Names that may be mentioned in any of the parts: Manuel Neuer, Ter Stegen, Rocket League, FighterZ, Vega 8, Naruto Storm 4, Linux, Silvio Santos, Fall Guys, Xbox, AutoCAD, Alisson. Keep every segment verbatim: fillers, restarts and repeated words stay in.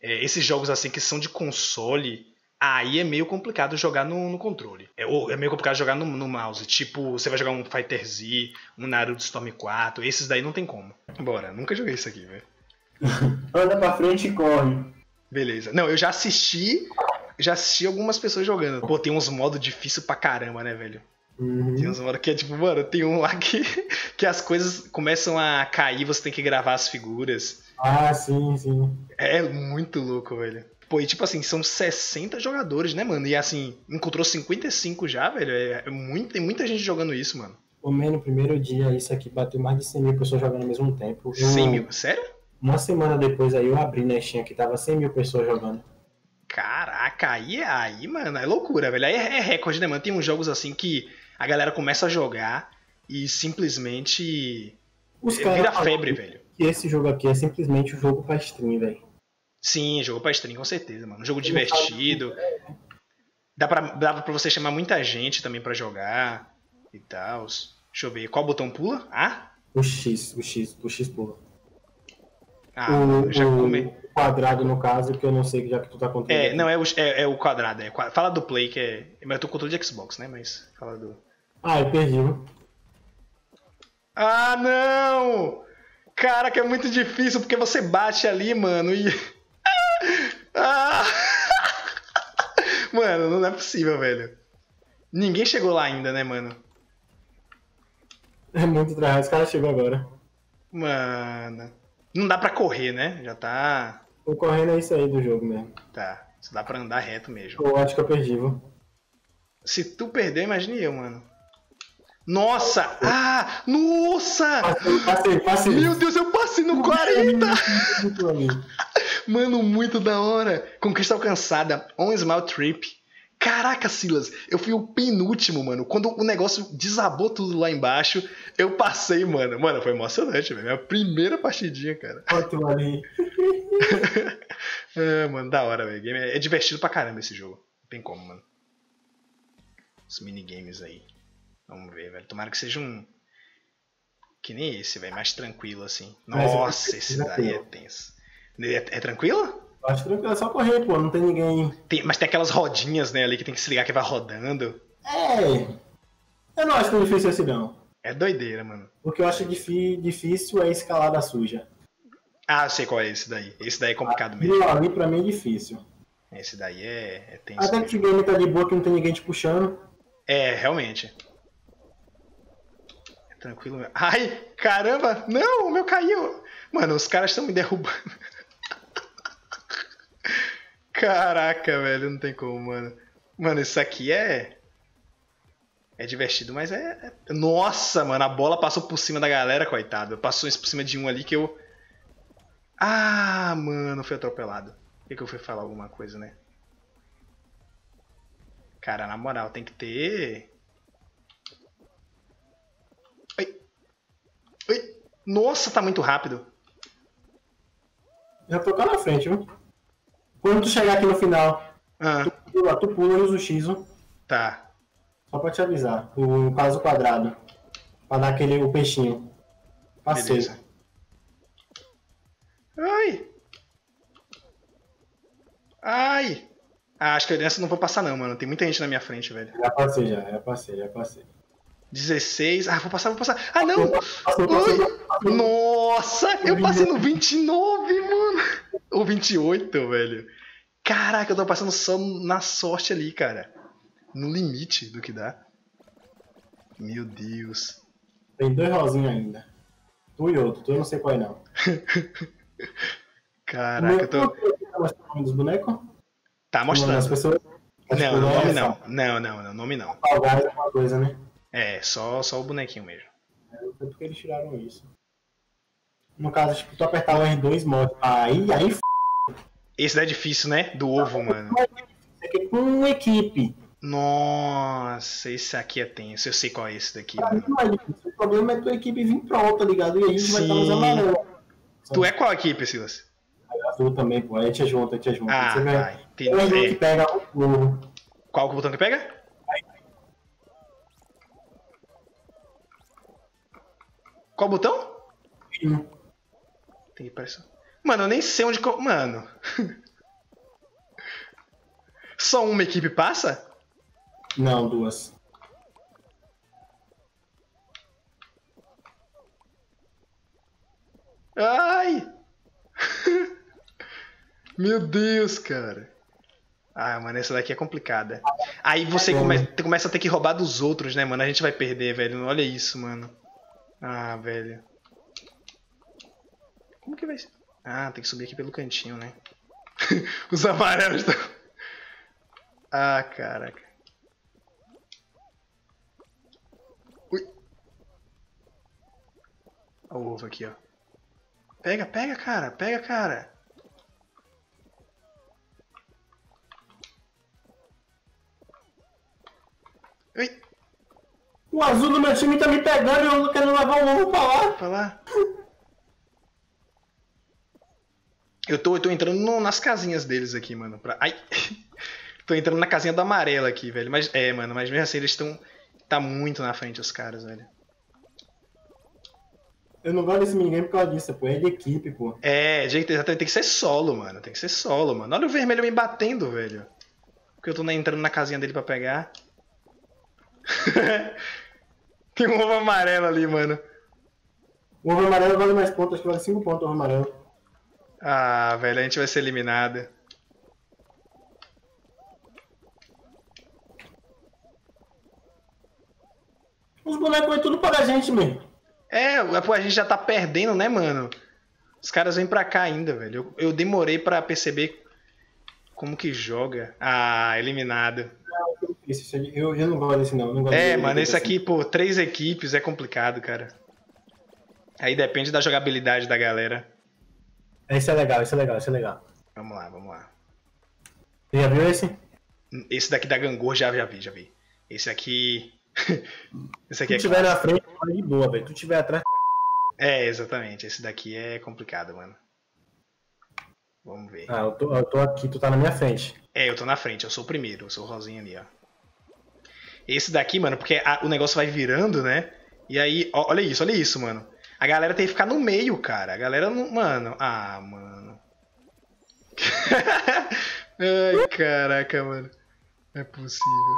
É, esses jogos assim que são de console, aí é meio complicado jogar no, no controle. É, ou é meio complicado jogar no, no mouse. Tipo, você vai jogar um FighterZ, um Naruto Storm quatro, esses daí não tem como. Bora, nunca joguei isso aqui, velho. Anda pra frente e corre. Beleza. Não, eu já assisti, já assisti algumas pessoas jogando. Pô, tem uns modos difíceis pra caramba, né, velho? Uhum. Tem uns modos que é tipo, mano, tem um lá que, que as coisas começam a cair, você tem que gravar as figuras. Ah, sim, sim. É muito louco, velho. Pô, e tipo assim, são sessenta jogadores, né, mano? E assim, encontrou cinquenta e cinco já, velho. É, é muito, tem muita gente jogando isso, mano. Pô, man, no primeiro dia, isso aqui bateu mais de cem mil pessoas jogando ao mesmo tempo. cem mil? Sério? Uma semana depois aí eu abri na Steam que tava cem mil pessoas jogando. Caraca, aí, aí, mano, é loucura, velho. Aí é, é recorde, né, mano? Tem uns jogos assim que a galera começa a jogar e simplesmente Os vira febre, velho. E esse jogo aqui é simplesmente o jogo pra stream, velho. Sim, jogo pra stream, com certeza, mano. Um jogo divertido. Dá pra, dá pra você chamar muita gente também pra jogar e tal. Deixa eu ver. Qual botão pula? Ah? O X, o X, o X pula. Ah, o, já come... o quadrado, no caso, que eu não sei já que tu tá contando. É, não, é o, é, é o quadrado. É, fala do play, que é... Eu tô com o controle de Xbox, né? Mas fala do... Ah, eu perdi. Ah, não! Caraca, é muito difícil, porque você bate ali, mano, e... ah! Mano, não é possível, velho. Ninguém chegou lá ainda, né, mano? É muito atrás, os caras chegou agora. Mano... Não dá pra correr, né? Já tá... O correndo é isso aí do jogo mesmo. Tá, só dá pra andar reto mesmo. Eu acho que eu perdi, viu? Se tu perder, imagine eu, mano. Nossa! Ah! Nossa! Passei, passei, passei. Meu Deus, eu passei no quarenta! Mano, muito da hora! Conquista alcançada, on small trip. Caraca, Silas, eu fui o penúltimo, mano. Quando o negócio desabou tudo lá embaixo, eu passei, mano. Mano, foi emocionante, velho. Minha primeira partidinha, cara. Ótimo, ali. É, mano, da hora, velho. É divertido pra caramba esse jogo. Não tem como, mano. Os minigames aí. Vamos ver, velho. Tomara que seja um... Que nem esse, velho. Mais tranquilo, assim. Nossa, esse daí é tenso. É, é tranquilo? Acho tranquilo, é só correr, pô, não tem ninguém... Tem, mas tem aquelas rodinhas, né, ali que tem que se ligar que vai rodando. É, eu não acho tão difícil assim, não. É doideira, mano. O que eu acho difícil é escalada suja. Ah, eu sei qual é esse daí. Esse daí é complicado ah, mesmo. Ali pra mim é difícil. Esse daí é... é tenso. Até que o game tá de boa que não tem ninguém te puxando. É, realmente. É tranquilo mesmo. Ai, caramba, não, o meu caiu. Mano, os caras estão me derrubando. Caraca, velho, não tem como, mano. Mano, isso aqui é... É divertido, mas é... Nossa, mano, a bola passou por cima da galera, coitado. Passou por cima de um ali que eu... Ah, mano, fui atropelado. Por que que eu fui falar alguma coisa, né? Cara, na moral, tem que ter... Ai. Ai. Nossa, tá muito rápido. Já tô cá na frente, viu? Quando tu chegar aqui no final, ah. tu, pula, tu pula e usa o X, ó. Tá. Só pra te avisar, no caso quadrado. Pra dar aquele o peixinho. Passei. Ai! Ai! Ah, acho que nessa não vou passar não, mano. Tem muita gente na minha frente, velho. Já passei, já, já passei, já passei. dezesseis. Ah, vou passar, vou passar. Ah, não! Passei, passei, passei, passei. Nossa! Eu passei no vinte e nove, mano! Ou vinte e oito, velho. Caraca, eu tô passando só na sorte ali, cara. No limite do que dá. Meu Deus. Tem dois rosinhos ainda. Tu e outro. Tu eu não sei qual é, não. Caraca, eu tô... Tá mostrando o nome dos bonecos? Tá mostrando. As pessoas... As não, nome é não. Não, não, não. Nome não. Fall Guys é uma coisa, né? É, só, só o bonequinho mesmo. É, não sei porque eles tiraram isso. No caso, tipo, tu apertar o R dois, morre. Aí, aí, f... Esse daí é difícil, né? Do ovo, mano. É que com equipe. Nossa, esse aqui é tenso. Eu sei qual é esse daqui. Pra mim não é difícil. O problema é tua equipe vir pronta, tá ligado? E aí tu vai estar usando a mão. Tu é qual equipe, Silas? É azul também, pô. Aí te junta, te junta. Ah, tá. Tem que pega o ovo. Qual que o botão que pega? Aí. Qual botão? Mínimo. Tem que pressão. Mano, eu nem sei onde... Mano. Só uma equipe passa? Não, duas. Ai! Meu Deus, cara. Ah, mano, essa daqui é complicada. Aí você come... começa a ter que roubar dos outros, né, mano? A gente vai perder, velho. Olha isso, mano. Ah, velho. Como que vai ser? Ah, tem que subir aqui pelo cantinho, né? Os amarelos estão... Ah, caraca. Ui. Olha o ovo aqui, ó. Pega, pega, cara. Pega, cara. Ui. O azul do meu time tá me pegando e eu não quero levar o ovo pra lá. Pra lá. Eu tô, eu tô entrando no, nas casinhas deles aqui, mano. Pra... Ai! Tô entrando na casinha do amarelo aqui, velho. Mas, é, mano, mas mesmo assim eles estão... Tá muito na frente os caras, velho. Eu não gosto desse ninguém por causa disso, pô. É de equipe, pô. É, gente, tem que ser solo, mano. Tem que ser solo, mano. Olha o vermelho me batendo, velho. Porque eu tô entrando na casinha dele pra pegar. Tem um ovo amarelo ali, mano. O ovo amarelo vale mais pontos, acho que vale cinco pontos o ovo amarelo. Ah, velho, a gente vai ser eliminado. Os bonecos vão tudo para a gente, mano. É, a gente já tá perdendo, né, mano? Os caras vêm pra cá ainda, velho. Eu, eu demorei pra perceber como que joga. Ah, eliminado. Não, isso, eu, eu não gosto desse, não. não gosto é, dele, mano, esse aqui, pô, três equipes é complicado, cara. Aí depende da jogabilidade da galera. Esse é legal, esse é legal, esse é legal. Vamos lá, vamos lá. Você já viu esse? Esse daqui da Gangor já, já vi, já vi. Esse aqui... esse aqui é... Se tu tiver na frente, é de boa, velho. Se tu tiver atrás... É, exatamente. Esse daqui é complicado, mano. Vamos ver. Ah, eu tô, eu tô aqui, tu tá na minha frente. É, eu tô na frente, eu sou o primeiro. Eu sou o rosinho ali, ó. Esse daqui, mano, porque a, o negócio vai virando, né? E aí, ó, olha isso, olha isso, mano. A galera tem que ficar no meio, cara. A galera não... Mano... Ah, mano... Ai, caraca, mano. Não é possível.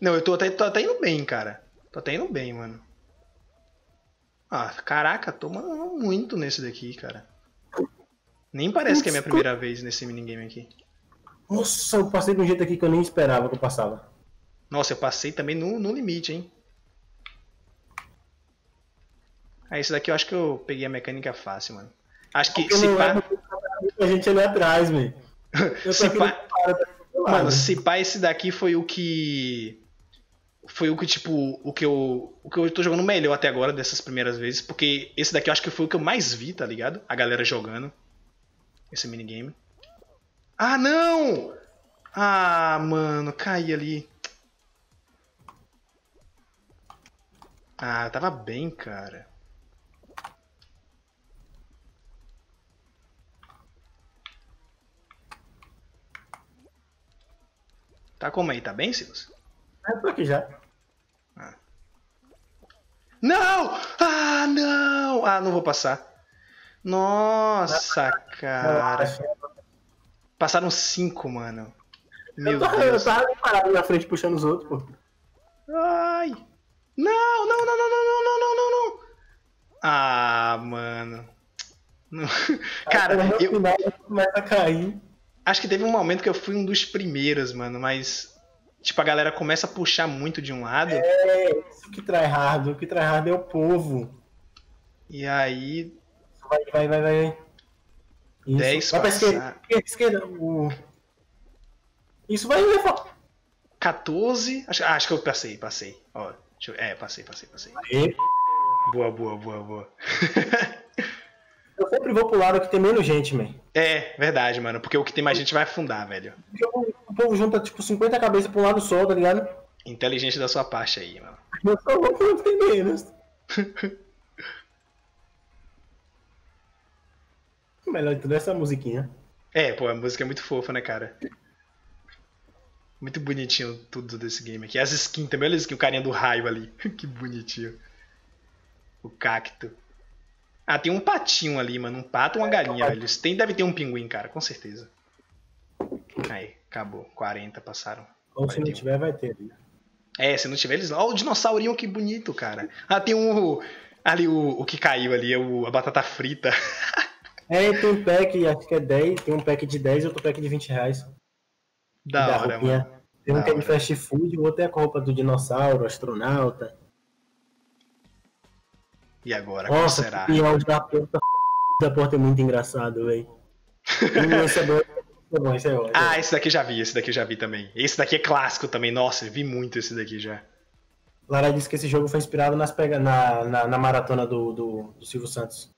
Não, eu tô até, tô até indo bem, cara. Tô até indo bem, mano. Ah, caraca. Tô mandando muito nesse daqui, cara. Nem parece que é a minha primeira vez nesse minigame aqui. Nossa, eu passei de um jeito aqui que eu nem esperava que eu passava. Nossa, eu passei também no, no limite, hein. Ah, esse daqui eu acho que eu peguei a mecânica fácil, mano. Acho que se pá... A gente ali atrás, velho. Se pá... Mano, se pá esse daqui foi o que... Foi o que, tipo... O que eu... O que eu tô jogando melhor até agora dessas primeiras vezes. Porque esse daqui eu acho que foi o que eu mais vi, tá ligado? A galera jogando. Esse minigame. Ah, não! Ah, mano. Caí ali. Ah, tava bem, cara. Tá como aí? Tá bem, Silas? É, eu tô aqui já. Ah. Não! Ah, não! Ah, não vou passar. Nossa, cara. Passaram cinco, mano. Meu Deus. Eu tava parado na frente puxando os outros, pô. Ai. Não, não, não, não, não, não, não, não, não. Ah, mano. Não. Cara, eu... Começa a cair. Acho que teve um momento que eu fui um dos primeiros, mano, mas... Tipo, a galera começa a puxar muito de um lado. É, isso que trai hard, o que trai hard é o povo. E aí... Vai, vai, vai, vai. Isso. dez vai pra esquerda, esquerda, o... Isso vai... quatorze... Acho, ah, acho que eu passei, passei. Ó, deixa eu... É, passei, passei, passei. Aê. Boa, boa, boa, boa. Eu sempre vou pro lado que tem menos gente, man. É, verdade, mano. Porque o que tem mais gente vai afundar, velho. O povo junta, tipo, cinquenta cabeças pra um lado só, tá ligado? Inteligente da sua parte aí, mano. Eu só vou pro tem menos. Melhor de tudo é essa musiquinha. É, pô, a música é muito fofa, né, cara? Muito bonitinho tudo desse game aqui. Essa skin também, olha a skin, o carinha do raio ali. Que bonitinho. O cacto. Ah, tem um patinho ali, mano. Um pato e uma galinha, velho. Tem, deve ter um pinguim, cara, com certeza. Aí, acabou. quarenta passaram. Ou se não tiver, vai ter. É, se não tiver, eles... Ó, o dinossaurinho, que bonito, cara. Ah, tem um... Ali, o, o que caiu ali, é o, a batata frita. É, tem um pack, acho que é dez. Tem um pack de dez e outro pack de vinte reais. Da, da hora, roupinha. Mano. Tem um que é de fast food, o outro é com a roupa do dinossauro, astronauta. E agora, qual será? Nossa, o áudio da porta, da porta é muito engraçado, velho. Esse é bom, é bom, esse é bom. Ah, esse daqui já vi, esse daqui já vi também. Esse daqui é clássico também, nossa, eu vi muito esse daqui já. Lara disse que esse jogo foi inspirado nas pega... na, na, na maratona do, do, do Silvio Santos.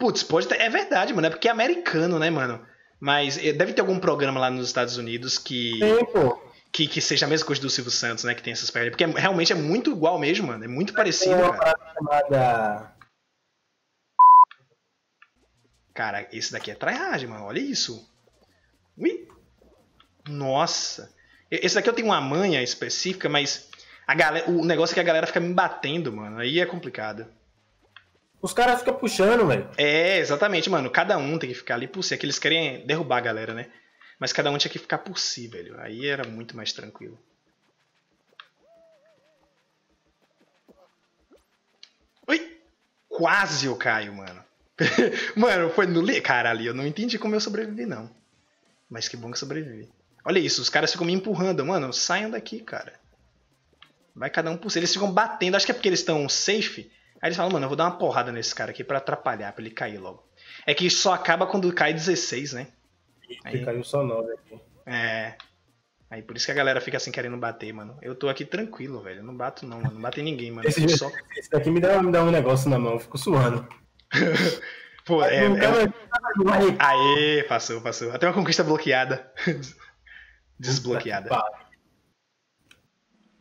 Putz, pode ter... é verdade, mano, é porque é americano, né, mano? Mas deve ter algum programa lá nos Estados Unidos que, tem, pô. que, que seja a mesma coisa do Silvio Santos, né? Que tem essas pernas. Porque é, realmente é muito igual mesmo, mano. É muito parecido, tem uma cara. Chamada... Cara, esse daqui é tryhard, mano. Olha isso. Ui. Nossa. Esse daqui eu tenho uma manha específica, mas a galera, o negócio é que a galera fica me batendo, mano. Aí é complicado. Os caras ficam puxando, velho. É, exatamente, mano. Cada um tem que ficar ali por si. É que eles querem derrubar a galera, né? Mas cada um tinha que ficar por si, velho. Aí era muito mais tranquilo. Ui! Quase eu caio, mano. Mano, foi no... Cara, ali eu não entendi como eu sobrevivi, não. Mas que bom que eu sobrevivi. Olha isso, os caras ficam me empurrando. Mano, saiam daqui, cara. Vai cada um por si. Eles ficam batendo. Acho que é porque eles estão safe... Aí eles falam, mano, eu vou dar uma porrada nesse cara aqui pra atrapalhar, pra ele cair logo. É que só acaba quando cai dezesseis, né? Aí... Ele caiu só nove aqui. É. Aí por isso que a galera fica assim querendo bater, mano. Eu tô aqui tranquilo, velho. Eu não bato não, mano. Não bato em ninguém, mano. Esse, só... esse daqui me dá, me dá um negócio na mão, eu fico suando. Pô, é... é... é... Aê, passou, passou. Até uma conquista bloqueada. Desbloqueada.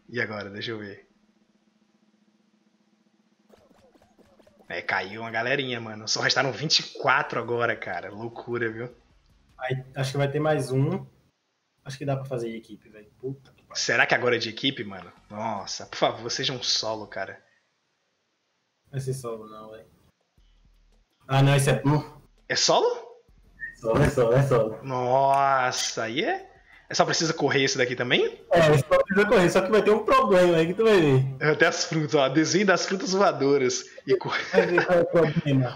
E agora? Deixa eu ver. É, caiu uma galerinha, mano. Só restaram vinte e quatro agora, cara. Loucura, viu? Aí, acho que vai ter mais um. Acho que dá pra fazer de equipe, velho. Puta que pariu. Será que agora é de equipe, mano? Nossa, por favor, seja um solo, cara. Não vai ser solo, não, velho. Ah, não, esse é... É solo? É solo, é solo, é solo. Nossa, aí é... É só precisa correr esse daqui também? É, só precisa correr, só que vai ter um problema aí que tu vai ver. Até as frutas, ó. Desenho das frutas voadoras. E cor...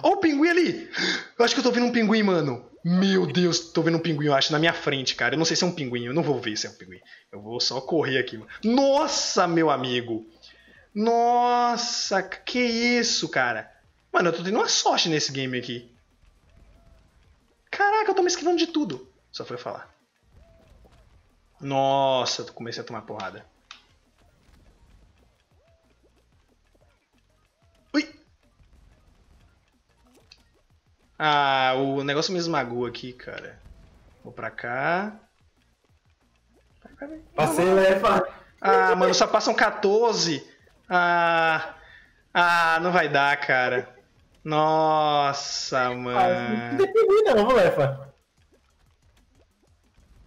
Ó, o pinguim ali! Eu acho que eu tô vendo um pinguim, mano. Meu Deus, tô vendo um pinguim, eu acho, na minha frente, cara. Eu não sei se é um pinguim, eu não vou ver se é um pinguim. Eu vou só correr aqui, mano. Nossa, meu amigo! Nossa, que isso, cara? Mano, eu tô tendo uma sorte nesse game aqui. Caraca, eu tô me esquivando de tudo. Só foi falar. Nossa, eu comecei a tomar porrada. Ui! Ah, o negócio me esmagou aqui, cara. Vou pra cá. Passei, leva. Ah, mano, só passam quatorze. Ah, ah, não vai dar, cara. Nossa, mano. Não tem não, leva.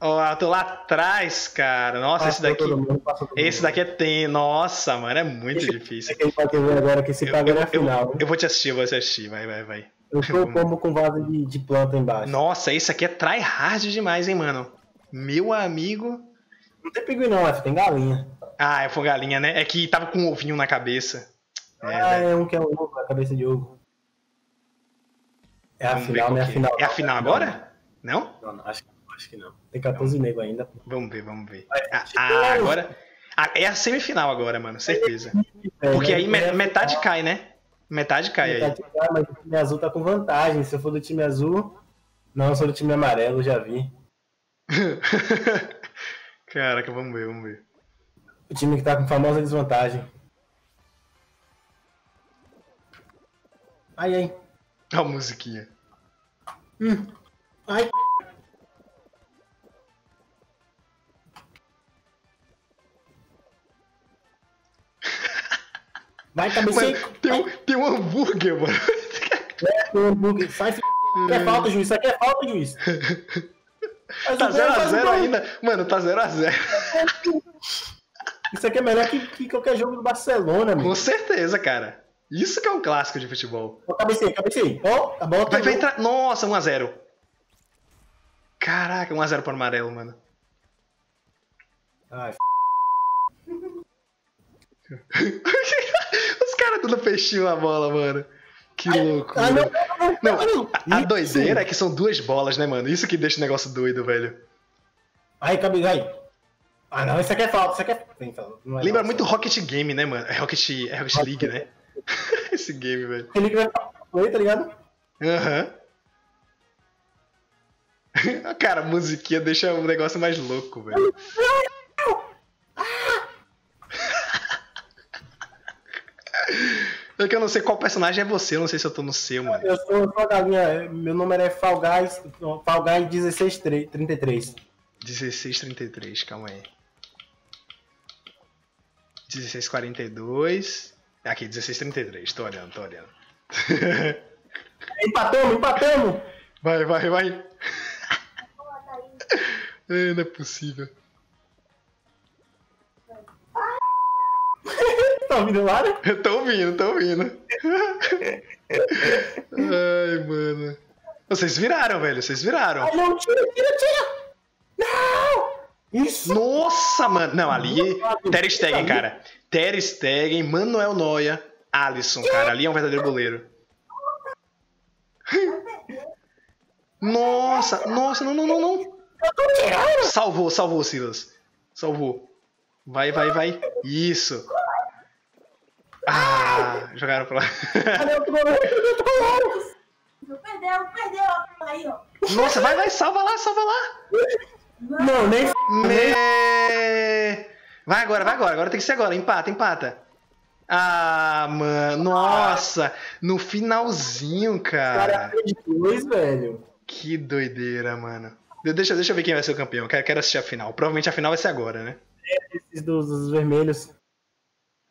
Ó, oh, eu tô lá atrás, cara. Nossa, passa esse daqui. Mundo, esse daqui é tem. Nossa, mano, é muito esse difícil. É que agora, que esse eu, eu, é final, eu, eu vou te assistir, vou te assistir. Vai, vai, vai. Eu tô como com vaso de, de planta embaixo. Nossa, esse aqui é tryhard demais, hein, mano. Meu amigo. Não tem pinguim, não, F, tem galinha. Ah, foi galinha, né? É que tava com um ovinho na cabeça. É, ah, é, é um que é um ovo, na cabeça de ovo. É a final, né? É a final. É a final agora? Não? Não, não, acho que. Acho que não. Tem quatorze negros ainda. Vamos ver, vamos ver. Ah, ah, agora... Ah, é a semifinal agora, mano. Certeza. Porque aí metade cai, né? Metade cai aí. Metade cai, mas o time azul tá com vantagem. Se eu for do time azul... Não, eu sou do time amarelo, já vi. Caraca, vamos ver, vamos ver. O time que tá com famosa desvantagem. Ai, ai. Olha a musiquinha. Hum. Ai, vai, cabeceio. Tem, um, tem um hambúrguer, mano. É, tem um hambúrguer. Sai, f... Isso aqui é falta, juiz. Isso aqui é falta, juiz. Mas tá zero a zero ainda. Mano, tá zero a zero. Isso aqui é melhor que, que qualquer jogo do Barcelona, mano. Com certeza, cara. Isso que é um clássico de futebol. Ó, cabecei, cabecei. Ó, a bola vai, vai entrar. Nossa, um a zero. Caraca, um a zero pro amarelo, mano. Ai, f... Os caras tudo peixinho na bola, mano. Que louco. Ah, não, não, não, não. A, a doideira é que são duas bolas, né, mano? Isso que deixa o negócio doido, velho. Aí, cabe, aí. Ah, não, isso aqui é falta, isso aqui é... Então, não é. Lembra nossa. Muito Rocket Game, né, mano? É Rocket, é Rocket League, né? Esse game, velho. Ele que vai falar, tá ligado? Aham. Uhum. Cara, a musiquinha deixa o negócio mais louco, velho. É que eu não sei qual personagem é você, eu não sei se eu tô no seu, mano. Eu sou uma galinha, meu número é Fall Guys, Fall Guys dezesseis trinta e três. dezesseis trinta e três, calma aí. dezesseis quarenta e dois. Aqui, dezesseis trinta e três, tô olhando, tô olhando. Empatamos, empatamos! Vai, vai, vai! É, não é possível. Tá ouvindo lá, né? Eu tô ouvindo, tô ouvindo. Ai, mano. Vocês viraram, velho, vocês viraram. Ai, não, tira, tira, tira! Não! Isso! Nossa, mano! Não, ali é Ter Stegen, cara. Ter Stegen, Manuel Neuer, Alisson, cara. Ali é um verdadeiro goleiro. Nossa, nossa, não, não, não, não. Salvou, salvou, Silas. Salvou. Vai, vai, vai. Isso. Ah, jogaram pra lá. Perdeu, perdeu. Aí, ó. Nossa, vai, vai, salva lá, salva lá. Não, nem... Me... Vai agora, vai agora, agora tem que ser agora, empata, empata. Ah, mano, nossa, no finalzinho, cara. Dois, velho. Que doideira, mano. Deixa, deixa eu ver quem vai ser o campeão, quero, quero assistir a final. Provavelmente a final vai ser agora, né? É, esses dos, dos vermelhos.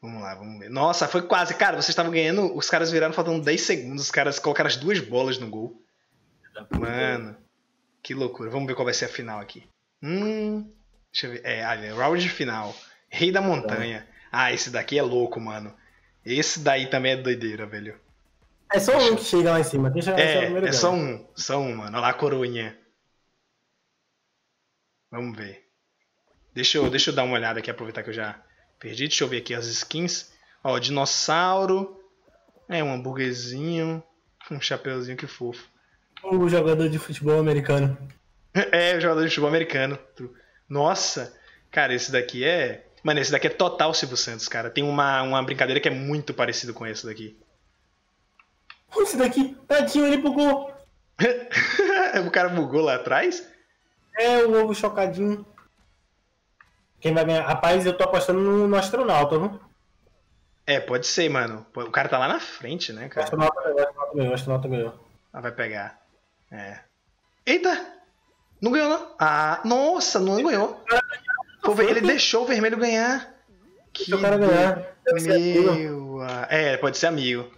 Vamos lá, vamos ver. Nossa, foi quase, cara, vocês estavam ganhando, os caras viraram faltando dez segundos, os caras colocaram as duas bolas no gol. Mano, que loucura, vamos ver qual vai ser a final aqui. Hum... Deixa eu ver. É, olha, round final. Rei da montanha. Ah, esse daqui é louco, mano. Esse daí também é doideira, velho. É só um que chega lá em cima. Deixa eu é, é, é só um. Só um, mano. Olha lá a coroinha. Vamos ver. Deixa eu, deixa eu dar uma olhada aqui, aproveitar que eu já perdi. Deixa eu ver aqui as skins. Ó, dinossauro. É, um hambúrguerzinho. Um chapeuzinho, que fofo. O jogador de futebol americano. É, o jogador de futebol americano. Nossa, cara, esse daqui é... Mano, esse daqui é total Silvio Santos, cara. Tem uma, uma brincadeira que é muito parecido com esse daqui. Esse daqui, tadinho, ele bugou. O cara bugou lá atrás? É, o ovo chocadinho. Quem vai ganhar? Rapaz, eu tô apostando no, no astronauta, viu? É, pode ser, mano. O cara tá lá na frente, né, cara? O astronauta ganhou, o astronauta ganhou, o astronauta ganhou. Ah, vai pegar. É. Eita! Não ganhou, não. Ah, nossa, não ganhou. Pô, ele deixou o vermelho ganhar. Que o cara ganhar. Meu... É, pode ser amigo.